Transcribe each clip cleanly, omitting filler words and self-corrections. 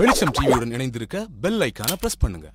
வெளிச்சம் டிவியுடன் இணைந்திருக்க பெல் ஐகானை பிரஸ் பண்ணுங்க.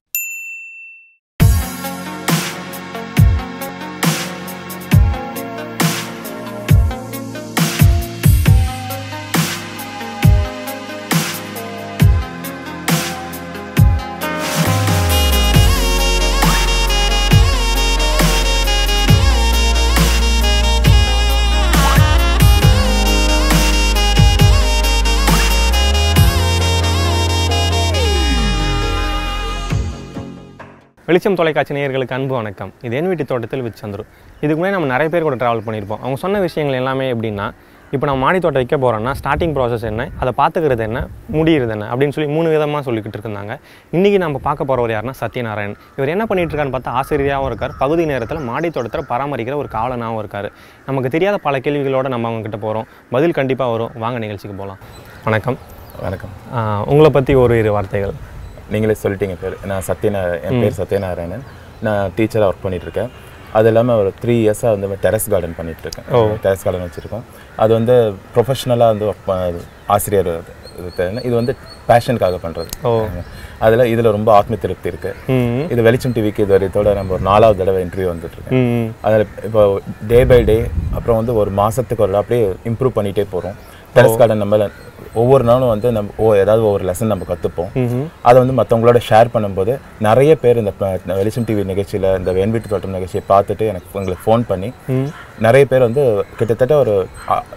வெளிச்சம் தொலைக்காட்சி நேயர்களுக்கு அன்பு வணக்கம். இது என் வீட்டு தோட்டத்தில் வித் சந்திரு. இதுக்கு முன்னாடி நம்ம நிறைய பேர் கூட ட்ராவல் பண்ணியிருப்போம். அவங்க சொன்ன விஷயங்கள் எல்லாமே எப்படின்னா, இப்போ நம்ம மாடி தோட்டம் வைக்க போகிறோம்னா ஸ்டார்டிங் ப்ராசஸ் என்ன, அதை பார்த்துக்கிறது என்ன, முடிகிறது என்ன அப்படின்னு சொல்லி மூணு விதமாக சொல்லிக்கிட்டு இருந்தாங்க. இன்றைக்கி நம்ம பார்க்க போகிறவர் யாருன்னா சத்யநாராயணன். இவர் என்ன பண்ணிகிட்ருக்கான்னு பார்த்தா ஆசிரியராகவும் இருக்கார், பகுதி நேரத்தில் மாடி தோட்டத்தில் பராமரிக்கிற ஒரு காவலனாகவும் இருக்கார். நமக்கு தெரியாத பல கேள்விகளோடு நம்ம அவங்ககிட்ட போகிறோம், பதில் கண்டிப்பாக வரும். வாங்க நிகழ்ச்சிக்கு போகலாம். வணக்கம். வணக்கம். உங்களை பற்றி ஒரு இரு வார்த்தைகள். நீங்களே சொல்லிட்டீங்க பேர். நான் என் பேர் சத்யநாராயணன். நான் டீச்சராக ஒர்க் பண்ணிகிட்ருக்கேன். அது இல்லாமல் ஒரு 3 இயர்ஸாக வந்து டெரஸ் கார்டன் பண்ணிகிட்ருக்கேன். டெரஸ் கார்டன் வச்சுருக்கோம். அது வந்து ப்ரொஃபஷ்னலாக வந்து ஒர்க் பண்ண ஆசிரியர் இது வந்து பேஷனுக்காக பண்ணுறது. அதில் இதில் ரொம்ப ஆத்ம திருப்தி இருக்குது. இது வெளிச்சம் டிவிக்கு இது வரையத்தோடு நம்ம ஒரு 4வது தடவை இன்டர்வியூ வந்துட்டுருக்கேன். அதில் இப்போ டே பை டே அப்புறம் வந்து ஒரு மாதத்துக்கு ஒரு அப்படியே இம்ப்ரூவ் பண்ணிகிட்டே போகிறோம். டெரஸ் கார்டன் நம்ம ஒவ்வொரு நாளும் வந்து நம்ம ஏதாவது ஒவ்வொரு லெசன் நம்ம கற்றுப்போம். அதை வந்து மற்றவங்களோட ஷேர் பண்ணும்போது நிறைய பேர் இந்த வெளிச்சம் டிவி நிகழ்ச்சியில் இந்த என் வீட்டு தோட்டம் நிகழ்ச்சியை பார்த்துட்டு எனக்கு உங்களுக்கு ஃபோன் பண்ணி நிறைய பேர் வந்து கிட்டத்தட்ட ஒரு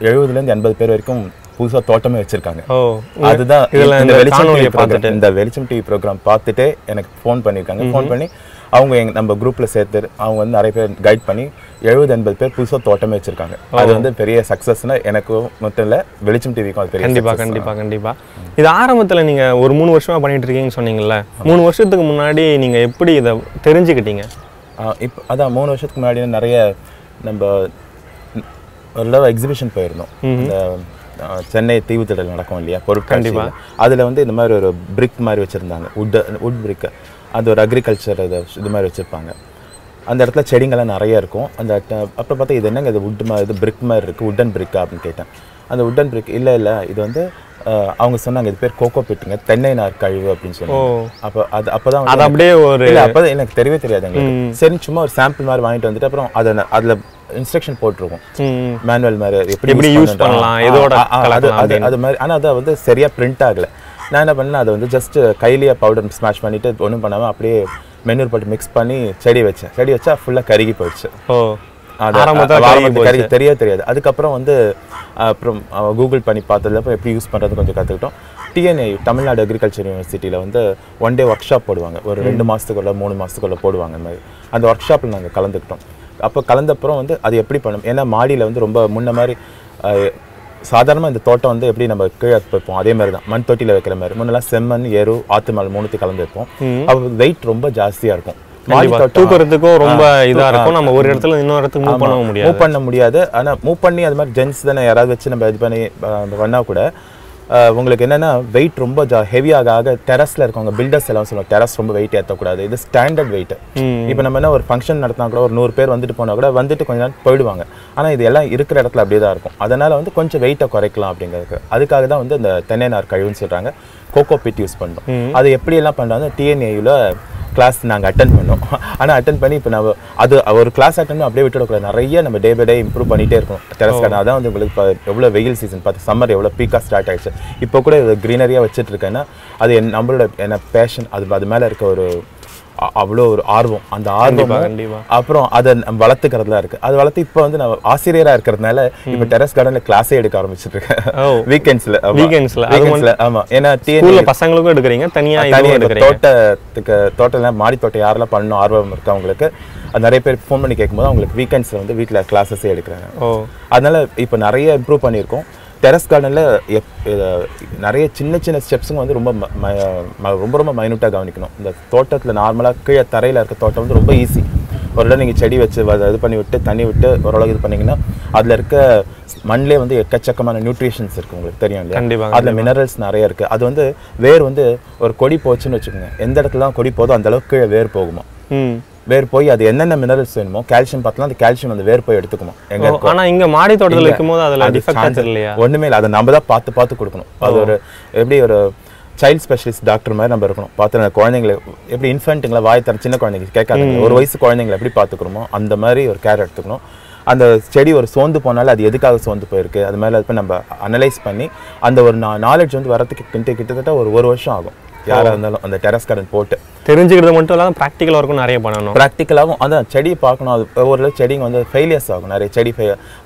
70லேருந்து 80 பேர் வரைக்கும் புதுசாக தோட்டமே வச்சுருக்காங்க. அதுதான் இந்த வெளிச்சம் டிவி ப்ரோக்ராம் பார்த்துட்டு எனக்கு ஃபோன் பண்ணியிருக்காங்க. ஃபோன் பண்ணி அவங்க நம்ம குரூப்பில் சேர்த்து அவங்க வந்து நிறைய பேர் கைட் பண்ணி 70-80 பேர் புதுசாக தோட்டமே வச்சுருக்காங்க. அது வந்து பெரிய சக்ஸஸ்னால் எனக்கும் மட்டும் இல்லை, வெளிச்சம் டிவிக்கும் அது பெரிய. கண்டிப்பாக. இது ஆரம்பத்தில் நீங்கள் ஒரு 3 வருஷமாக பண்ணிகிட்ருக்கீங்கன்னு சொன்னீங்கள்ல, 3 வருஷத்துக்கு முன்னாடி நீங்கள் எப்படி இதை தெரிஞ்சுக்கிட்டீங்க? இப்போ அதான் 3 வருஷத்துக்கு முன்னாடி நிறைய நம்ம ஒரு எக்ஸிபிஷன் போயிருந்தோம். இந்த சென்னை தீவுத்திடல் நடக்கும் இல்லையா, பொருட்காட்சியில். அதில் வந்து இந்த மாதிரி ஒரு பிரிக் மாதிரி வச்சுருந்தாங்க, உட் பிரிக்கு. அது ஒரு அக்ரிகல்ச்சர் இது மாதிரி வச்சுருப்பாங்க. அந்த இடத்துல செடிங்கள்லாம் நிறையா இருக்கும். அந்த அப்புறம் பார்த்தா இது என்னங்க இது உட் மாதிரி, இது பிரிக் மாதிரி இருக்குது, உட்டன் பிரிக்கா அப்படின்னு கேட்டேன். அந்த உட்டன் பிரிக் இல்லை இது வந்து அவங்க சொன்னாங்க இது பேர் கோகோ பிட்டுங்க, தென்னை நார் கழிவு அப்படின்னு சொல்லி. அப்போ அது அப்போதான் அப்படியே ஒரு அப்போதான் எனக்கு தெரியவே தெரியாது. எங்களுக்கு சரி சும்மா ஒரு சாம்பிள் மாதிரி வாங்கிட்டு வந்துட்டு அப்புறம் அதை அதில் இன்ஸ்ட்ரக்ஷன் போட்டிருக்கோம் மேனுவல் மாதிரி எப்படி யூஸ் பண்ணலாம் இதோட அது மாதிரி. ஆனால் அதை வந்து சரியாக பிரிண்ட் ஆகலை. நான் என்ன பண்ணேன், அதை வந்து ஜஸ்ட் கையிலேயே பவுடர் ஸ்மாஷ் பண்ணிவிட்டு ஒன்றும் பண்ணாமல் அப்படியே மெனூர் போட்டு மிக்ஸ் பண்ணி செடி வச்சா ஃபுல்லாக கருகி போயிடுச்சு. கருகி தெரியாது. அதுக்கப்புறம் வந்து அப்புறம் கூகுள் பண்ணி பார்த்ததுல அப்புறம் எப்படி யூஸ் பண்ணுறது கொஞ்சம் கற்றுக்கிட்டோம். TNAU தமிழ்நாடு அக்ரிகல்ச்சர் யூனிவர்சிட்டியில் வந்து 1 டே ஒர்க் ஷாப் போடுவாங்க. ஒரு 2 மாதத்துக்குள்ளே 3 மாதத்துக்குள்ளே போடுவாங்க. இந்த மாதிரி அந்த ஒர்க் ஷாப்பில் நாங்கள் கலந்துக்கிட்டோம். அப்போ கலந்தப்புறம் வந்து அது எப்படி பண்ணணும், ஏன்னா மாடியில் வந்து ரொம்ப முன்ன மாதிரி சாதாரணமாக இந்த தோட்டம் வந்து எப்படி நம்ம கீழே வைப்போம் அதே மாதிரி தான் மண் தொட்டியில் வைக்கிற மாதிரி. முன்னெல்லாம் செம்மண், எரு, ஆற்று மணல் 3த்தையும் கலந்து வைப்போம். அப்போ வெயிட் ரொம்ப ஜாஸ்தியாக இருக்கும். தூக்குறதுக்கும் ரொம்ப இதாக இருக்கும். நம்ம ஒரு இடத்துல இன்னொரு இடத்துக்கு மூவ் பண்ண முடியாது. ஆனால் மூவ் பண்ணி அது மாதிரி ஜென்ஸ் தானே யாராவது வச்சு நம்ம இது பண்ணி பண்ணால் கூட உங்களுக்கு என்னென்னா வெயிட் ரொம்ப ஹெவியாக ஆக டெரஸில் இருக்கவங்க பில்டர்ஸ் எல்லாம் சொல்லுவாங்க டெரஸ் ரொம்ப வெயிட் ஏற்றக்கூடாது, இது ஸ்டாண்டர்ட் வெயிட்டு. இப்போ நம்ம என்ன ஒரு ஃபங்க்ஷன் நடத்தினா கூட ஒரு 100 பேர் வந்துட்டு போனால் கூட வந்துட்டு கொஞ்ச நாள் போயிடுவாங்க. ஆனால் இது எல்லாம் இருக்கிற இடத்துல அப்படியே தான் இருக்கும். அதனால் வந்து கொஞ்சம் வெயிட்டை குறைக்கலாம் அப்படிங்கிறதுக்கு அதுக்காக தான் வந்து இந்த தென்னை நார் கழிவுன்னு சொல்கிறாங்க, கோகோ பிட் யூஸ் பண்ணுறோம். அது எப்படியெல்லாம் பண்ணுறாங்க TNAUவில் கிளாஸ் நாங்கள் அட்டன் பண்ணோம். ஆனால் அட்டன் பண்ணி இப்போ நம்ம அது ஒரு கிளாஸ் அட்டன் பண்ணி அப்படியே விட்டுவிடக்கூடாது. நிறைய நம்ம டே பை டே இம்ப்ரூவ் பண்ணிகிட்டே இருக்கோம் டெரஸ் கார்டன். அதான் வந்து உங்களுக்கு இப்போ எவ்வளோ வெயில் சீசன் பார்த்து சம்மர் எவ்வளோ பீக்காக ஸ்டார்ட் ஆகிடுச்சு. இப்போ கூட இது க்ரீனரியாக வச்சுட்ருக்கேன்னா அது நம்மளோட என்ன பேஷன், அது மேலே இருக்க ஒரு அவ்வளோ ஒரு ஆர்வம், அந்த ஆர்வம் அப்புறம் அதை வளர்த்துக்கிறதுலாம் இருக்குது. அது வளர்த்து இப்போ வந்து நான் ஆசிரியராக இருக்கிறதுனால இப்போ டெரஸ் கார்டனில் கிளாஸே எடுக்க ஆரம்பிச்சுட்ருக்கேன் வீக்கெண்ட்ஸில். ஆமாம், ஏன்னா பசங்களுக்கும் எடுக்கிறீங்க, தனியாக தோட்டம்லாம் மாடி தோட்டம் யாரெல்லாம் பண்ணணும் ஆர்வம் இருக்குது அவங்களுக்கு. அது நிறைய பேர் ஃபோன் பண்ணி கேட்கும்போது அவங்களுக்கு வீக்கெண்ட்ஸில் வந்து வீட்டில் கிளாஸஸே எடுக்கிறாங்க. அதனால் இப்போ நிறைய இம்ப்ரூவ் பண்ணியிருக்கோம். டெரஸ் கார்டனில் நிறைய சின்ன சின்ன ஸ்டெப்ஸுங்க வந்து ரொம்ப மைனூட்டாக கவனிக்கணும். இந்த தோட்டத்தில் நார்மலாக கீழே தரையில் இருக்க தோட்டம் வந்து ரொம்ப ஈஸி. ஓரளவு நீங்கள் செடி வச்சு இது பண்ணி விட்டு தண்ணி விட்டு ஓரளவுக்கு இது பண்ணிங்கன்னா அதில் இருக்க மண்ணிலே வந்து எக்கச்சக்கமான நியூட்ரிஷன்ஸ் இருக்குது, உங்களுக்கு தெரியும் இல்லையா. கண்டிப்பாக அதில் மினரல்ஸ் நிறைய இருக்குது. அது வந்து வேர் வந்து ஒரு கொடி போச்சுன்னு வச்சுக்கோங்க, எந்த இடத்துல கொடி போதோ அந்தளவுக்கு கீழே வேர் போகுமா. வேர் போய் அது என்னென்ன மினரல்ஸ் வேணுமோ கால்சியம் பார்த்தலாம், அந்த கால்சியம் அந்த வேர் போய் எடுத்துக்கணும். எங்கே ஆனால் இங்கே மாடி தோட்டத்தில் இருக்கும்போது அதில் ஒன்றுமே இல்லை. அதை நம்ம தான் பார்த்து கொடுக்கணும். அது ஒரு எப்படி ஒரு child specialist doctor மாதிரி நம்ம இருக்கணும். பார்த்தா குழந்தைங்களை எப்படி இன்ஃபென்ட்டுங்களா வாய் தர சின்ன குழந்தைங்க கேட்காதுங்க ஒரு வயசு குழந்தைங்களை எப்படி பார்த்துக்கிறோமோ அந்த மாதிரி ஒரு கேர் எடுத்துக்கணும். அந்த செடி ஒரு சோர்ந்து போனாலும் அது எதுக்காக சோர்ந்து போயிருக்கு அது மாதிரி அது போய் நம்ம அனலைஸ் பண்ணி அந்த ஒரு நாலேஜ் வந்து வரத்துக்கு கிட்டத்தட்ட ஒரு வருஷம் ஆகும். யாராக இருந்தாலும் அந்த டெரஸ் கார்டன் போட்டு தெரிஞ்சுக்கிறது மட்டும் இல்லாமல் ப்ராக்டிக்கலாக இருக்கும் நிறைய பண்ணணும். ப்ராக்டிக்கலாகவும் அதான் செடியை பார்க்கணும். அது ஒவ்வொரு செடிங்க வந்து ஃபெயிலியர்ஸ் ஆகும் நிறைய செடி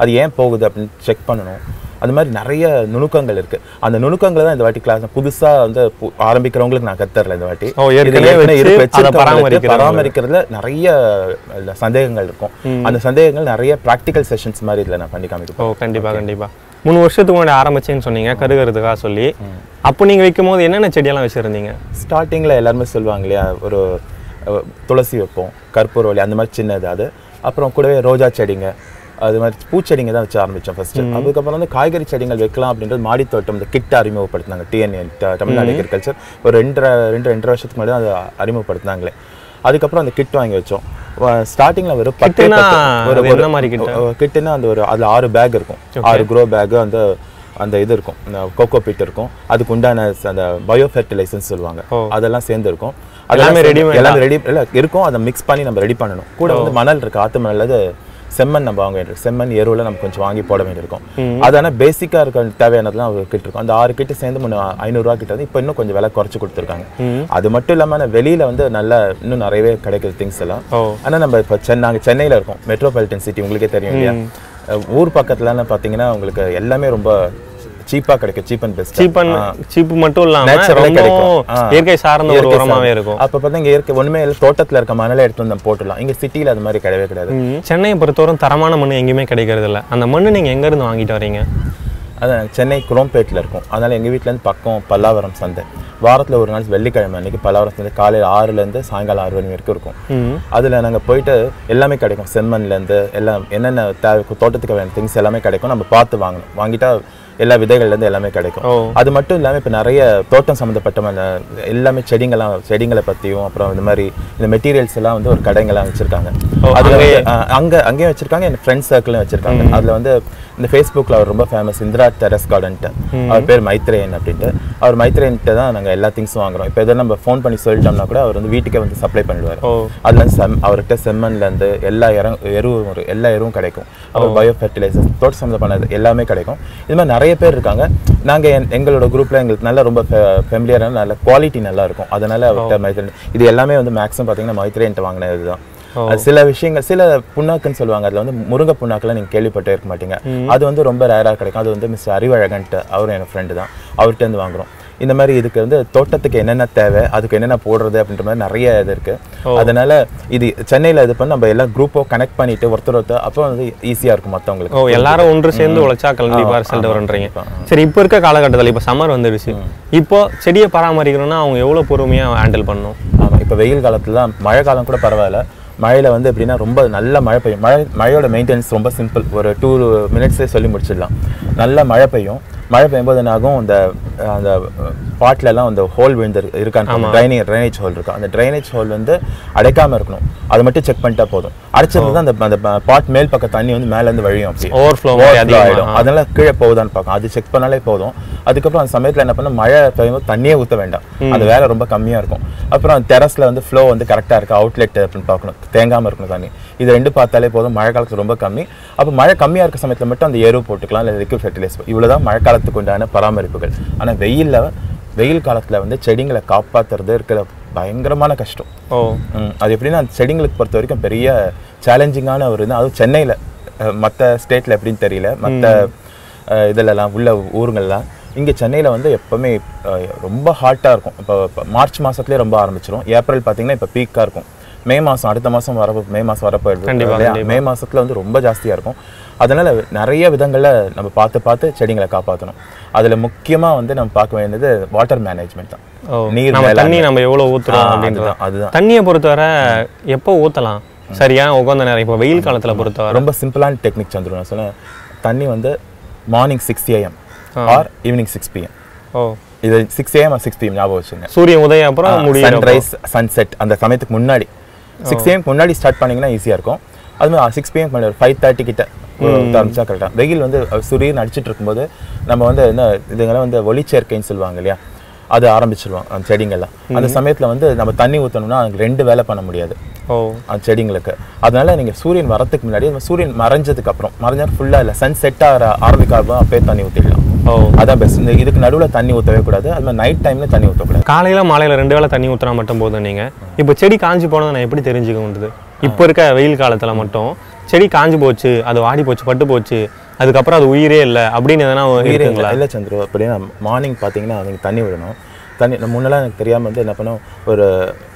அது ஏன் போகுது அப்படின்னு செக் பண்ணணும். அது மாதிரி நிறைய நுணுக்கங்கள் இருக்குது. அந்த நுணுக்கங்களை தான் இந்த வாட்டி கிளாஸ் புதுசாக வந்து ஆரம்பிக்கிறவங்களுக்கு நான் கற்றுறேன். இந்த வாட்டி பராமரிக்கிறதுல நிறைய சந்தேகங்கள் இருக்கும். அந்த சந்தேகங்கள் நிறைய ப்ராக்டிக்கல் செஷன்ஸ் மாதிரி இதில் நான் பண்ணி காமிக்கிறேன். கண்டிப்பாக கண்டிப்பாக 3 வருஷத்துக்கு முன்னாடி ஆரம்பிச்சேன்னு சொன்னீங்க கருகிறதுக்காக சொல்லி. அப்போ நீங்கள் வைக்கும் போது என்னென்ன செடியெல்லாம் வச்சுருந்தீங்க? ஸ்டார்டிங்கில் எல்லாருமே சொல்லுவாங்க இல்லையா, ஒரு துளசி வைப்போம், கற்பூரவள்ளி அந்த மாதிரி சின்ன ஏதாவது, அப்புறம் கூடவே ரோஜா செடிங்க, அது மாதிரி பூச்செடிங்க தான் வச்சு ஆரம்பித்தோம் ஃபஸ்ட்டு. அதுக்கப்புறம் வந்து காய்கறி செடிகள் வைக்கலாம் அப்படின்றது மாடித்தோட்டம் இந்த கிட்ட அறிமுகப்படுத்தினாங்க. TNAU தமிழ்நாடு அக்ரிகல்ச்சர் ஒரு ரெண்டரை வருஷத்துக்கு முன்னாடி அதை அறிமுகப்படுத்தினாங்களே. அதுக்கப்புறம் அந்த கிட் வாங்கி வச்சோம். ஸ்டார்டிங்கில் ஒரு 10 கிட்டுன்னா அந்த ஒரு அதில் 6 பேக் இருக்கும், 6 க்ரோ பேக், அந்த இது இருக்கும், கோகோ பிட் இருக்கும், அதுக்கு உண்டான அந்த பயோ ஃபெர்டிலைசர்ஸ் சொல்லுவாங்க அதெல்லாம் சேர்ந்து இருக்கும். அதெல்லாமே ரெடி இருக்கும். அதை மிக்ஸ் பண்ணி நம்ம ரெடி பண்ணணும். கூட வந்து மணல் இருக்குது, ஆற்று மணல், அது செம்மண் நம்ம வாங்க வேண்டியிருக்கும். செம்மண் எருவில் நம்ம கொஞ்சம் வாங்கி போட வேண்டியிருக்கும். அதனால் பேசிக்காக இருக்க தேவையானதுலாம் கிட்ட இருக்கும். அந்த 6 கிட்ட சேர்ந்து 500 ரூபா கிட்ட வந்து இப்போ இன்னும் கொஞ்சம் விலை குறைச்சி கொடுத்துருக்காங்க. அது மட்டும் இல்லாமல் வெளியில் வந்து நல்லா இன்னும் நிறையவே கிடைக்கிற திங்ஸ் எல்லாம். ஆனால் நம்ம இப்போ சென்னையில் இருக்கோம், மெட்ரோபாலிட்டன் சிட்டி உங்களுக்கே தெரியும் இல்லையா. ஊர் பக்கத்துலலாம் பார்த்தீங்கன்னா உங்களுக்கு எல்லாமே ரொம்ப சீப்பா கிடைக்கும். Cheap and best. சீப் மட்டும் இல்லாமல் இயற்கை சார்ந்த ஒரு உரமாவே இருக்கும். அப்போ பார்த்தீங்க இயற்கை ஒன்றுமே இல்லை, தோட்டத்தில் இருக்க மணலை எடுத்து வந்து போட்டுடலாம். இங்கே சிட்டியில் அது மாதிரி கிடையவே கிடையாது. சென்னையை பொறுத்தவரைக்கும் தரமான மண் எங்கேயுமே கிடைக்கிறது இல்லை. அந்த மண் நீங்கள் எங்கேருந்து வாங்கிட்டு வரீங்க? அதான் சென்னை குரோம்பேட்டில் இருக்கும். அதனால் எங்கள் வீட்டிலேருந்து பக்கம் பல்லாவரம் சந்தை. வாரத்தில் ஒரு நாள் வெள்ளிக்கிழமை அன்றைக்கி பல்லாவரம் சந்தை காலையில் 6லேருந்து சாயங்காலம் 6 மணி வரைக்கும் இருக்கும். அதில் நாங்கள் போயிட்டு எல்லாமே கிடைக்கும். செம்மண்லேருந்து எல்லாம் என்னென்ன தோட்டத்துக்கு வேணும் திங்ஸ் எல்லாமே கிடைக்கும். நம்ம பார்த்து வாங்கணும். வாங்கிட்டா எல்லா விதைகள்லேருந்து எல்லாமே கிடைக்கும். அது மட்டும் இல்லாமல் இப்போ நிறைய தோட்டம் சம்மந்தப்பட்ட எல்லாமே செடிங்களை பற்றியும் அப்புறம் இந்த மாதிரி இந்த மெட்டீரியல்ஸ் எல்லாம் வந்து ஒரு கடைங்கள்லாம் வச்சுருக்காங்க. அதில் அங்கேயும் வச்சுருக்காங்க, என் ஃப்ரெண்ட்ஸ் சர்க்கிளும் வச்சுருக்காங்க. அதில் வந்து இந்த ஃபேஸ்புக்கில் அவர் ரொம்ப ஃபேமஸ், இந்திரா டெரஸ் கார்டன்ட்டு, அவர் பேர் மைத்ரேயன் அப்படின்ட்டு. அவர் மைத்ரேயன்ட்டு தான் நாங்கள் எல்லா திங்ஸும் வாங்குகிறோம். இப்போ எதாவது நம்ம ஃபோன் பண்ணி சொல்லிட்டோம்னா கூட அவர் வந்து வீட்டுக்கே வந்து சப்ளை பண்ணிடுவார். அதில் அவர்கிட்ட செம்மண்லேருந்து எல்லா எருவும் கிடைக்கும். அப்புறம் பயோ ஃபெர்டிலைசர்ஸ் தோட்டம் சம்மந்தப்பட்ட எல்லாமே கிடைக்கும். இது மாதிரி நிறைய பேர் இருக்காங்க. நாங்கள் எங்களோட குரூப்பில் எங்களுக்கு நல்லா ரொம்ப ஃபெமிலியரான நல்ல குவாலிட்டி நல்லா இருக்கும். அதனால அவர்கிட்ட இது எல்லாமே வந்து மேக்ஸிமம் பார்த்தீங்கன்னா மைத்ரேன்ட்டு வாங்கினது தான். சில விஷயங்கள் சில புண்ணாக்குன்னு சொல்லுவாங்க. அதில் வந்து முருங்கை புண்ணாக்கெல்லாம் நீங்கள் கேள்விப்பட்டே இருக்க மாட்டீங்க. அது வந்து ரொம்ப ரேராக கிடைக்கும். அது வந்து மிஸ்டர் அறிவழகன்ட்டு, அவரும் என் ஃப்ரெண்டு தான், அவர்கிட்டருந்து வாங்குகிறோம். இந்த மாதிரி இதுக்கு வந்து தோட்டத்துக்கு என்னென்ன தேவை, அதுக்கு என்னென்ன போடுறது அப்படின்ற மாதிரி நிறைய இது இருக்குது. அதனால் இது சென்னையில் இது பண்ணி நம்ம எல்லாம் குரூப்போ கனெக்ட் பண்ணிவிட்டு ஒருத்தர் அப்போ வந்து ஈஸியாக இருக்கும் மற்றவங்களுக்கு. எல்லாரும் ஒன்று சேர்ந்து உழைச்சா கண்டிப்பாக ரிசல்ட் வரும்ன்றீங்க. சரி, இப்போ இருக்க காலகட்டத்தில் இப்போ சம்மர் வந்துடுச்சு. இப்போது செடியை பராமரிக்கணும்னா அவங்க எவ்வளோ பொறுமையாக ஹேண்டில் பண்ணணும்? ஆமாம், இப்போ வெயில் காலத்தில் தான், மழை காலம் கூட பரவாயில்ல. மழையில் வந்து எப்படின்னா ரொம்ப நல்ல மழை பெய்யும். மழையோட மெயின்டெனன்ஸ் ரொம்ப சிம்பிள், ஒரு 2 மினிட்ஸே சொல்லி முடிச்சிடலாம். நல்லா மழை பெய்யும். மழை பெய்யும்போது என்னாகும், இந்த அந்த பாட்டிலெல்லாம் அந்த ஹோல் விழுந்து இருக்கான்னு, ட்ரைனேஜ் ஹோல் இருக்கும். அந்த ட்ரைனேஜ் ஹோல் வந்து அடைக்காமல் இருக்கணும். அது மட்டும் செக் பண்ணிட்டா போதும். அடைச்சிருந்தா அந்த பாட் மேல் பக்கம் தண்ணி வந்து மேலேருந்து வழியும், அப்படி ஓவர்ஃப்ளோ ஆகிடும். அதனால கீழே போகுதான்னு பார்க்கும். அது செக் பண்ணாலே போதும். அதுக்கப்புறம் அந்த சமயத்தில் என்ன பண்ணால் மழை பெய்யும்போது தண்ணியே ஊற்ற வேண்டாம். அந்த வேலை ரொம்ப கம்மியாக இருக்கும். அப்புறம் டெரஸில் வந்து ஃப்ளோ வந்து கரெக்டாக இருக்குது, அவுட்லெட் அப்படின்னு பார்க்கணும், தேங்காமல் இருக்கணும் தண்ணி. இது ரெண்டு பார்த்தாலே போதும். மழை காலத்தில் ரொம்ப கம்மி. அப்போ மழை கம்மியாக இருக்க சமயத்தில் மட்டும் அந்த எரு போட்டுக்கலாம், இல்லை லிக்விட் ஃபெர்டிலைஸ். இவ்வளோ தான் மழை காலத்துக்கு உண்டான பராமரிப்புகள். ஆனால் வெயில் காலத்தில் வந்து செடிங்களை காப்பாற்றுறது இருக்கிற பயங்கரமான கஷ்டம். அது எப்படின்னா செடிங்களுக்கு பொறுத்த வரைக்கும் பெரிய சேலஞ்சிங்கான ஒரு இது. அதுவும் சென்னையில், மற்ற ஸ்டேட்டில் எப்படின்னு தெரியல, மற்ற இதிலலாம் உள்ள ஊருங்கள்லாம். இங்கே சென்னையில் வந்து எப்போவுமே ரொம்ப ஹாட்டாக இருக்கும். இப்போ மார்ச் மாதத்துலேயே ரொம்ப ஆரம்பிச்சிடும். ஏப்ரல் பார்த்தீங்கன்னா இப்போ பீக்காக இருக்கும். மே மாதம் வரப்போ இல்லையா, மே மாதத்தில் வந்து ரொம்ப ஜாஸ்தியாக இருக்கும். அதனால் நிறைய விதங்களை நம்ம பார்த்து செடிங்களை காப்பாற்றணும். அதில் முக்கியமாக வந்து நம்ம பார்க்க வேண்டியது வாட்டர் மேனேஜ்மெண்ட் தான். தண்ணி நம்ம எவ்வளோ ஊற்றலாம் அப்படின்றது தான். அதுதான் தண்ணியை பொறுத்தவரை எப்போ ஊற்றலாம் சரியா உட்காந்த நேரம். இப்போ வெயில் காலத்தில் பொறுத்தவரை ரொம்ப சிம்பிளான டெக்னிக் சந்திரன் நான் சொன்னேன். தண்ணி வந்து morning 6 AM or evening 6 PM. ஓ, இது 6 AM or 6 PM ஞாபகம் வச்சுங்க. சூரிய உதயம் அப்புறம் சன்ரைஸ் சன்செட் அந்த சமயத்துக்கு முன்னாடி 6 AM முன்னாடி ஸ்டார்ட் பண்ணிங்கன்னா ஈஸியாக இருக்கும். அதுமாதிரி 6 PM முன்னாடி 5:30 கிட்ட ஆரம்பிச்சா கரெக்டாக. வெயில் வந்து சூரியன் அடிச்சுட்டு இருக்கும்போது நம்ம வந்து என்ன இதுங்கெல்லாம் வந்து ஒளிச்சேர்க்கைன்னு சொல்லுவாங்க இல்லையா, அது ஆரம்பிச்சிடுவாங்க அந்த செடிங்கெல்லாம். அந்த சமயத்தில் வந்து நம்ம தண்ணி ஊற்றணும்னா அதுக்கு ரெண்டு வேலை பண்ண முடியாது அந்த செடிங்களுக்கு. அதனால நீங்கள் சூரியன் வரத்துக்கு முன்னாடி, சூரியன் மறைஞ்சதுக்கு அப்புறம், மறைஞ்சாலும் ஃபுல்லாக இல்லை, சன் செட் ஆகிற ஆரம்பிக்காக அப்பயே தண்ணி ஊற்றிடலாம். அதான் பெஸ்ட். இந்த இதுக்கு நடுவில் தண்ணி ஊற்றவே கூடாது. அது மாதிரி நைட் டைமில் தண்ணி ஊற்றக்கூடாது. காலையில் மாலையில் ரெண்டு வேளை தண்ணி ஊற்றுறா மட்டும் போதும். நீங்கள் இப்போ செடி காஞ்சி போனதை நான் எப்படி தெரிஞ்சுக்க முடியுது? இப்போ இருக்க வெயில் காலத்தில் மட்டும் செடி காஞ்சி போச்சு, அது வாடி போச்சு, பட்டு போச்சு, அதுக்கப்புறம் அது உயிரே இல்லை அப்படின்னு எதனா இருக்குங்களா? இல்லை சந்திரு, அப்படின்னா மார்னிங் பார்த்தீங்கன்னா நீங்கள் தண்ணி விடணும். தண்ணி முன்னெல்லாம் எனக்கு தெரியாமல் வந்து என்ன பண்ணோம், ஒரு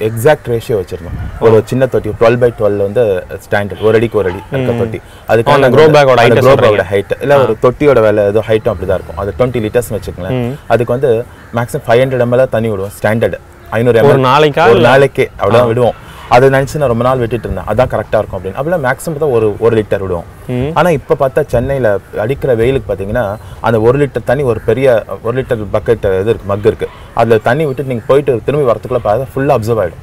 எக்ஸாக்ட் ரேஷியோ வச்சுருந்தோம். ஒரு சின்ன தொட்டி 12x12 வந்து ஸ்டாண்டர்ட், ஒரு அடிக்கு ஒரு அடி இருக்க தொட்டி. அதுக்கான க்ரோ பேக்கோட க்ரோ பேக்கோட ஹைட் இல்லை, ஒரு தொட்டியோட வேலை ஏதோ ஹைட்டும் அப்படி தான் இருக்கும். அது 20 லிட்டர்ஸ்னு வச்சுக்கோங்களேன். அதுக்கு வந்து மேக்ஸிமம் 500 ml தண்ணி விடுவோம் ஸ்டாண்டர்டு. 500 ml நாளைக்கே அவ்வளோதான் விடுவோம். அதை நினச்சி நான் ரொம்ப நாள் விட்டுட்டு இருந்தேன், அதான் கரெக்டாக இருக்கும் அப்படின்னு. அப்படிலாம் மேக்ஸிமம் தான் ஒரு லிட்டர் விடுவோம். ஆனால் இப்போ பார்த்தா சென்னையில் அடிக்கிற வெயிலுக்கு பார்த்தீங்கன்னா அந்த 1 லிட்டர் தண்ணி, ஒரு பெரிய 1 லிட்டர் பக்கெட் இது இருக்குது, மக் இருக்குது, அதில் தண்ணி விட்டு நீங்கள் போயிட்டு திரும்பி வரத்துக்குள்ளே பார்த்தா ஃபுல்லாக அப்சர்வ் ஆகிடும்.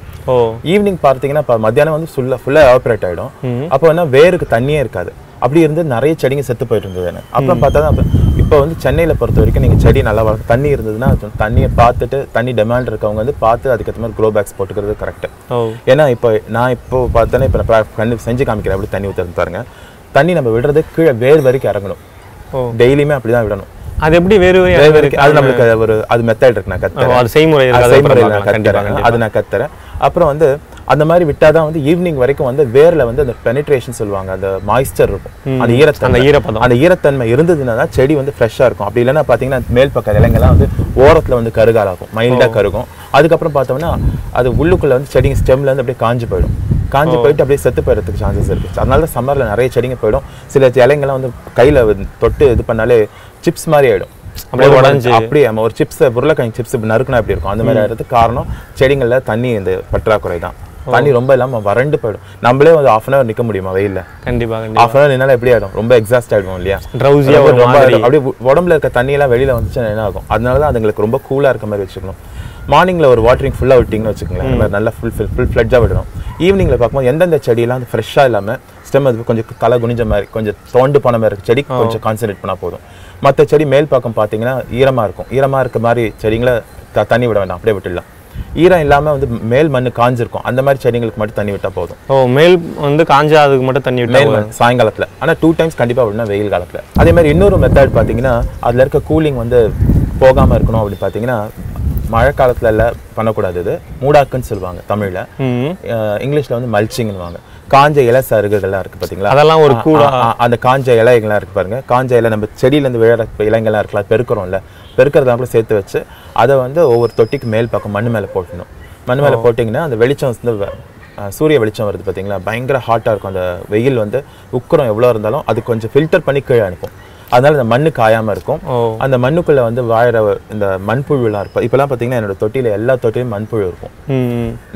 ஈவினிங் பார்த்தீங்கன்னா இப்போ மத்தியானம் வந்து ஃபுல்லாக எவாப்ரேட் ஆகிடும். அப்போ என்ன வேருக்கு தண்ணியே இருக்காது. அப்படி இருந்து நிறைய செடிங்க செத்து போயிட்டு இருந்தது எனக்கு. அப்புறம் பார்த்தா தான் இப்போ வந்து சென்னையில் பொறுத்த வரைக்கும் நீங்கள் செடி நல்லா வளர்க்கும். தண்ணி இருந்ததுன்னா தண்ணியை பார்த்துட்டு, தண்ணி டிமாண்ட் இருக்கவங்க வந்து பார்த்து அதுக்கேற்ற மாதிரி க்ரோ பேக்ஸ் போட்டுக்கிறது கரெக்டு. ஏன்னா இப்போ நான் இப்போ பார்த்தோன்னா, இப்போ நான் கண்டு செஞ்சு காமிக்கிறேன். அப்படி தண்ணி ஊற்றி தருங்க. தண்ணி நம்ம விடுறது கீழே வேர் வரைக்கும் இறங்கணும். டெய்லியுமே அப்படி தான் விடணும். அது எப்படி வேறு வரைக்கும்? அது நம்மளுக்கு ஒரு அது மெத்தட் இருக்கு. நான் கற்றுறேன், செய்முறை நான் கற்றுறேன், அது நான் கற்றுறேன். அப்புறம் வந்து அந்த மாதிரி விட்டால் தான் வந்து ஈவினிங் வரைக்கும் வந்து வேரில் வந்து அந்த பெனிட்ரேஷன் சொல்லுவாங்க, அந்த மாய்ஸ்சர் இருக்கும், அந்த ஈரத்தன்மை. அந்த ஈரத்தன்மை இருந்ததுன்னா தான் செடி வந்து ஃப்ரெஷ்ஷாக இருக்கும். அப்படி இல்லைன்னா பார்த்தீங்கன்னா மேல் பக்கம் இலைங்கெல்லாம் வந்து ஓரத்தில் வந்து கருகாலாகும், மைல்டாக கருகும். அதுக்கப்புறம் பார்த்தோம்னா அது உள்ளுக்குள்ளே வந்து செடிங்க ஸ்டெம்மில் வந்து அப்படியே காஞ்சி போயிடும். காஞ்சி போயிட்டு அப்படியே செத்து போயிடுறதுக்கு சான்சஸ் இருக்குது. அதனால தான் சம்மரில் நிறைய செடிங்க போயிடும். சில இலைங்கெல்லாம் வந்து கையில் தொட்டு இது பண்ணாலே சிப்ஸ் மாதிரி ஆகிடும். அப்படியே உடஞ்சி அப்படியே ஒரு சிப்ஸை, உருளைக்கிழங்கு சிப்ஸ் இப்படி நறுக்குனா எப்படி இருக்கும், அந்த மாதிரி ஆகிறதுக்கு காரணம் செடிங்களில் தண்ணி இந்த பற்றாக்குறை தான். தண்ணி ரொம்ப இல்லாமல் வறண்டு போயிடும். நம்மளே வந்து ஹாஃப் அன் ஹவர் நிற்க முடியுமா வெயிலில்? கண்டிப்பாக. ஹாஃப் அன் ஹவர் என்னால் எப்படி ஆகிடும், ரொம்ப எக்ஸாஸ்ட் ஆகிடும் இல்லையா, ட்ரௌசியாக ஆகிடும். அப்படியே உடம்புல இருக்க தண்ணியெல்லாம் வெளியில் வந்துச்சுன்னா என்ன ஆகும்? அதனால தான் அதுங்களுக்கு ரொம்ப கூலாக இருக்க மாதிரி வச்சுக்கணும். மார்னிங்கில் ஒரு வாட்டரிங் ஃபுல்லாக விட்டிங்கன்னு வச்சுக்கோங்களேன், இந்த மாதிரி நல்லா ஃபுல் ஃப்ளட்ஜாக விடணும். ஈவினிங்கில் பார்க்கும்போது எந்தெந்த செடியெல்லாம் ஃப்ரெஷ்ஷாக இல்லாமல் ஸ்டெம் அது கொஞ்சம் தலை குனிஞ்ச மாதிரி, கொஞ்சம் தோண்டு போன மாதிரி செடி கொஞ்சம் கான்சன்ட்ரேட் பண்ணால் போதும். மற்ற செடி மேல் பக்கம் பார்த்தீங்கன்னா ஈரமாக இருக்கும். ஈரமாக இருக்க மாதிரி செடிங்களை தண்ணி விட வேண்டாம், அப்படியே விட்டுடலாம். ஈரம் இல்லாமல் வந்து மேல் மண் காஞ்சிருக்கும், அந்த மாதிரி செடிங்களுக்கு மட்டும் தண்ணி விட்டால் போதும். ஓ, மேல் வந்து காஞ்சாதுக்கு மட்டும் தண்ணி விட்டால் சாயங்காலத்தில். ஆனால் 2 டைம்ஸ் கண்டிப்பாக விடணும் வெயில் காலத்தில். அதே மாதிரி இன்னொரு மெத்தட் பார்த்தீங்கன்னா, அதில் இருக்க கூலிங் வந்து போகாமல் இருக்கணும். அப்படி பார்த்தீங்கன்னா மழை காலத்துல எல்லாம் பண்ணக்கூடாது. இது மூடாக்குன்னு சொல்லுவாங்க தமிழ்ல, இங்கிலீஷ்ல வந்து மல்ச்சிங்னுவாங்க. காஞ்ச இலை சருகுகள்லாம் இருக்குது பார்த்தீங்களா, அதெல்லாம் ஒரு கூட அந்த காஞ்ச இலைகள்லாம் இருக்குது பாருங்கள். காஞ்ச இலை நம்ம செடியிலேருந்து விழற இலைங்கள்லாம் இருக்கலாம், பெருக்கிறோம்ல, பெருக்கிறதா கூட சேர்த்து வச்சு அதை வந்து ஒவ்வொரு தொட்டிக்கு மேல் பக்கம் மண் மேலே போட்டணும். மண் மேலே போட்டிங்கன்னா அந்த வெளிச்சம் வந்து, சூரிய வெளிச்சம் வருது பார்த்தீங்களா, பயங்கர ஹாட்டாக இருக்கும். அந்த வெயில் வந்து உக்கரம் எவ்வளோ இருந்தாலும் அது கொஞ்சம் ஃபில்டர் பண்ணி கீழே அனுப்பும். அதனால இந்த மண்ணு காயாமல் இருக்கும். அந்த மண்ணுக்குள்ளே வந்து வாழற இந்த மண்புழுலாம் இருப்போம். இப்போலாம் பார்த்தீங்கன்னா என்னோட தொட்டியில் எல்லா தொட்டிலையும் மண்புழு இருக்கும்.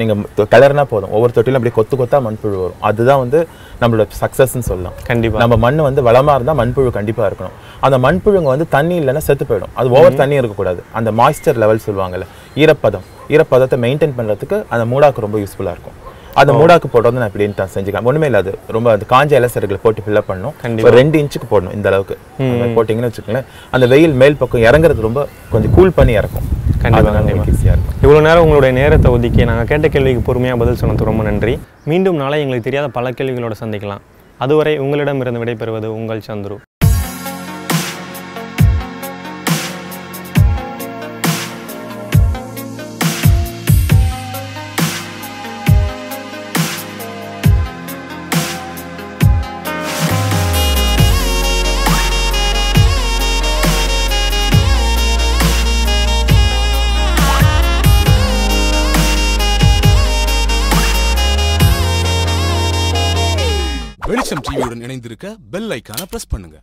நீங்கள் கிளறினா போதும், ஒவ்வொரு தொட்டிலும் அப்படியே கொத்தா மண்புழு வரும். அதுதான் வந்து நம்மளோட சக்ஸஸ்ன்னு சொல்லலாம். கண்டிப்பாக நம்ம மண் வந்து வளமாக இருந்தால் மண்புழு கண்டிப்பாக இருக்கணும். அந்த மண்புழுங்க வந்து தண்ணி இல்லைன்னா செத்து போயிடும். அது ஓவர் தண்ணி இருக்கக்கூடாது. அந்த மாய்ஸ்சர் லெவல் சொல்லுவாங்கல்ல, ஈரப்பதத்தை மெயின்டைன் பண்ணுறதுக்கு அந்த மூடாக்கு ரொம்ப யூஸ்ஃபுல்லாக இருக்கும். அந்த மூடாக்கு போட்டு வந்து நான் இப்படி செஞ்சுக்கலாம். ஒன்றுமே இல்லாது ரொம்ப அது காஞ்ச இலசர்களை போட்டு ஃபில்அப் பண்ணணும். கண்டிப்பாக 2 இன்ச்சுக்கு போடணும். இந்த அளவுக்கு போட்டிங்கன்னு வச்சுக்கோங்களேன், அந்த வெயில் மேல் பக்கம் இறங்குறது ரொம்ப கொஞ்சம் கூல் பண்ணி இறக்கும். கண்டிப்பாக ஈஸியாக இருக்கும். இவ்வளோ நேரம் உங்களுடைய நேரத்தை ஒதுக்கி நாங்கள் கேட்ட கேள்விக்கு பொறுமையாக பதில் சொன்னது ரொம்ப நன்றி. மீண்டும் நாளை எங்களுக்கு தெரியாத பல கேள்விகளோடு சந்திக்கலாம். அதுவரை உங்களிடமிருந்து விடைபெறுவது உங்கள் சந்துரு. வெளிச்சம் டிவியுடன் இணைந்திருக்க பெல் ஐக்கான பிரஸ் பண்ணுங்க.